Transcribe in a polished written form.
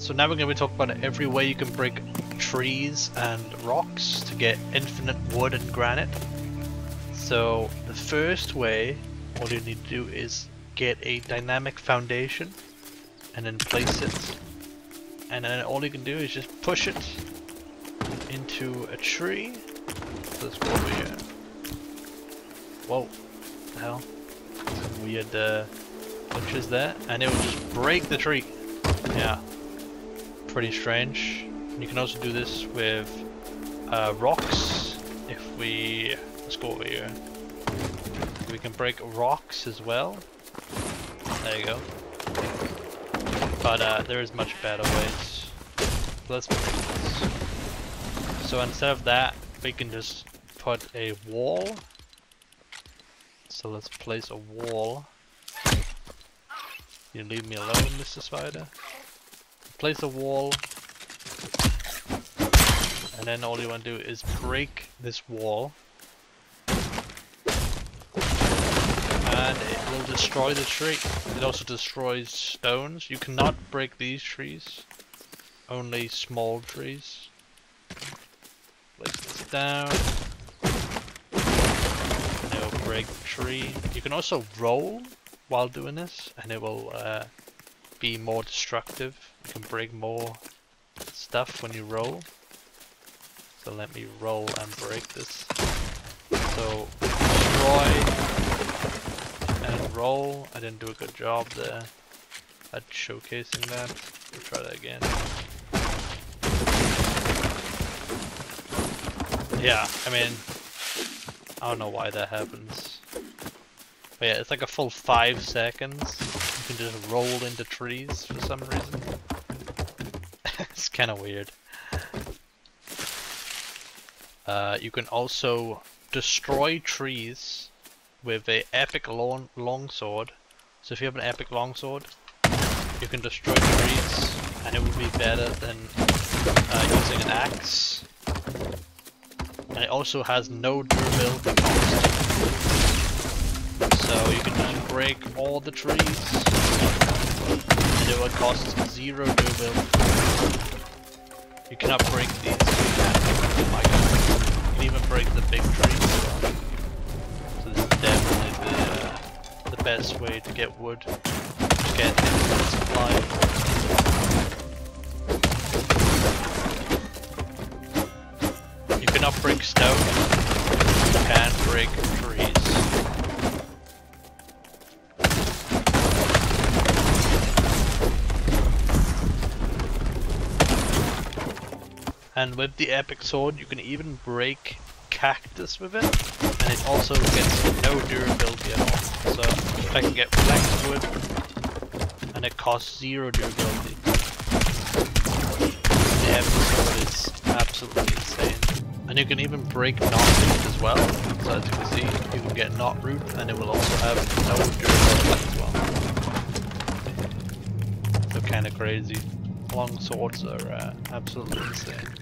So now we're going to be talking about every way you can break trees and rocks to get infinite wood and granite. So the first way, all you need to do is get a dynamic foundation and then place it, and then all you can do is just push it into a tree. So let's go over here. Whoa, what the hell? Some weird pictures there, and it will just break the tree. Yeah, pretty strange. And you can also do this with rocks. If we, let's go over here, we can break rocks as well. There you go. But there is much better ways. Let's break this. So instead of that, we can just put a wall. So let's place a wall. You leave me alone, Mr. Spider. Place a wall. And then all you want to do is break this wall. And it will destroy the tree. It also destroys stones. You cannot break these trees. Only small trees. Place this down. And it will break the tree. You can also roll while doing this, and it will be more destructive. You can break more stuff when you roll. So let me roll and break this. So destroy and roll. I didn't do a good job there at showcasing that. We'll try that again. Yeah, I mean, I don't know why that happens. But yeah, it's like a full 5 seconds. You can just roll into trees for some reason. It's kind of weird. You can also destroy trees with an epic longsword. So if you have an epic longsword, you can destroy trees, and it will be better than using an axe. And it also has no durability cost. So you can just break all the trees, and it will cost zero durability. You cannot break these. Oh my god. You can even break the big trees. So this is definitely the best way to get wood, to get infinite supply. You cannot break stone, you can break trees. And with the epic sword, you can even break cactus with it, and it also gets no durability at all. So I can get flex wood, and it costs zero durability. The epic sword is absolutely insane. And you can even break knotroot as well. So as you can see, you can get knotroot, and it will also have no durability as well. So kind of crazy. Long swords are absolutely insane.